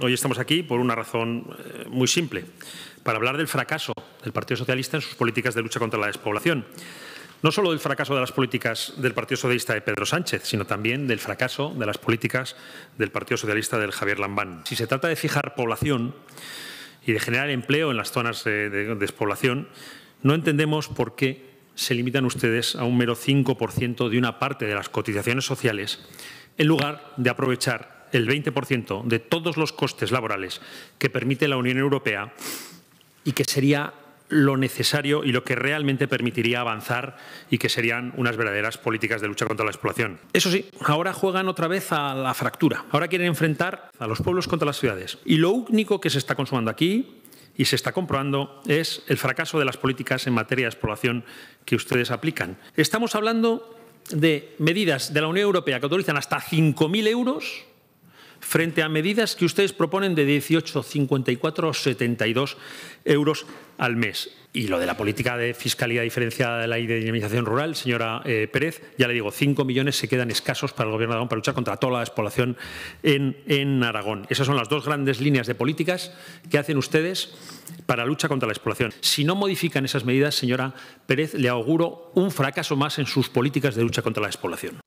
Hoy estamos aquí por una razón muy simple, para hablar del fracaso del Partido Socialista en sus políticas de lucha contra la despoblación. No solo del fracaso de las políticas del Partido Socialista de Pedro Sánchez, sino también del fracaso de las políticas del Partido Socialista del Javier Lambán. Si se trata de fijar población y de generar empleo en las zonas de despoblación, no entendemos por qué se limitan ustedes a un mero 5% de una parte de las cotizaciones sociales, en lugar de aprovechar el 20% de todos los costes laborales que permite la Unión Europea y que sería lo necesario y lo que realmente permitiría avanzar y que serían unas verdaderas políticas de lucha contra la despoblación. Eso sí, ahora juegan otra vez a la fractura. Ahora quieren enfrentar a los pueblos contra las ciudades. Y lo único que se está consumando aquí y se está comprobando es el fracaso de las políticas en materia de despoblación que ustedes aplican. Estamos hablando de medidas de la Unión Europea que autorizan hasta 5.000 euros frente a medidas que ustedes proponen de 18, 54 o 72 euros al mes. Y lo de la política de fiscalidad diferenciada de la ley de dinamización rural, señora Pérez, ya le digo, 5 millones se quedan escasos para el Gobierno de Aragón para luchar contra toda la despoblación en Aragón. Esas son las dos grandes líneas de políticas que hacen ustedes para la lucha contra la despoblación. Si no modifican esas medidas, señora Pérez, le auguro un fracaso más en sus políticas de lucha contra la despoblación.